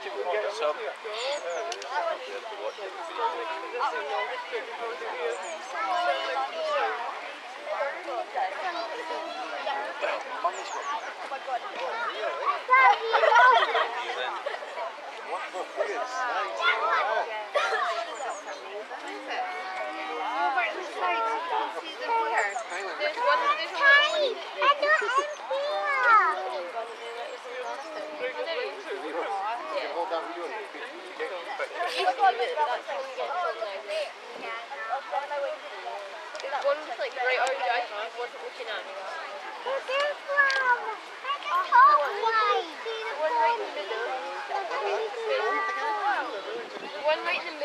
One right in the